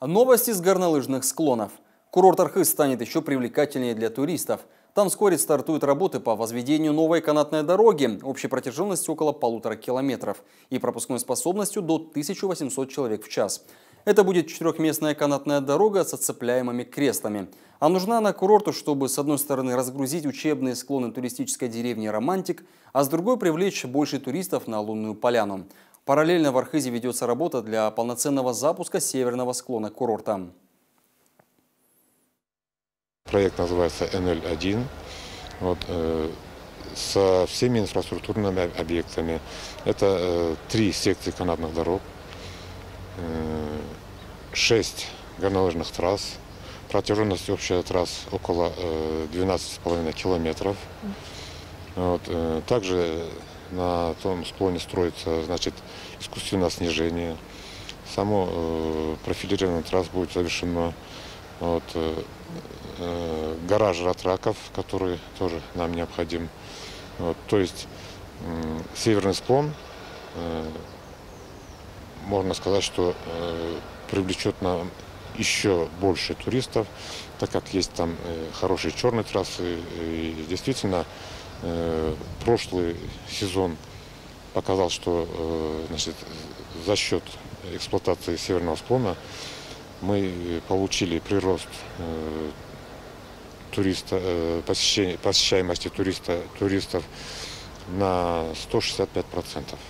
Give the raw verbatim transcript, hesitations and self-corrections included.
Новости с горнолыжных склонов. Курорт Архыз станет еще привлекательнее для туристов. Там вскоре стартуют работы по возведению новой канатной дороги общей протяженностью около полутора километров и пропускной способностью до тысячи восьмисот человек в час. Это будет четырехместная канатная дорога с отцепляемыми креслами. А нужна она курорту, чтобы с одной стороны разгрузить учебные склоны туристической деревни Романтик, а с другой привлечь больше туристов на Лунную Поляну. Параллельно в Архызе ведется работа для полноценного запуска северного склона курорта. Проект называется Н Л один, вот, э, со всеми инфраструктурными объектами. Это э, три секции канатных дорог, э, шесть горнолыжных трасс, протяженность общая трасс около э, двенадцати с половиной километров. Вот, э, также на том склоне строится, значит, искусственное снижение. Само э, профилированный трасс будет завершено. Вот, э, гараж ратраков, который тоже нам необходим. Вот, то есть э, северный склон, э, можно сказать, что э, привлечет нам еще больше туристов, так как есть там э, хорошие черные трассы. И действительно, э, прошлый сезон показал, что э, значит, за счет эксплуатации северного склона мы получили прирост э, туриста, э, посещаемости туриста, туристов на сто шестьдесят пять процентов.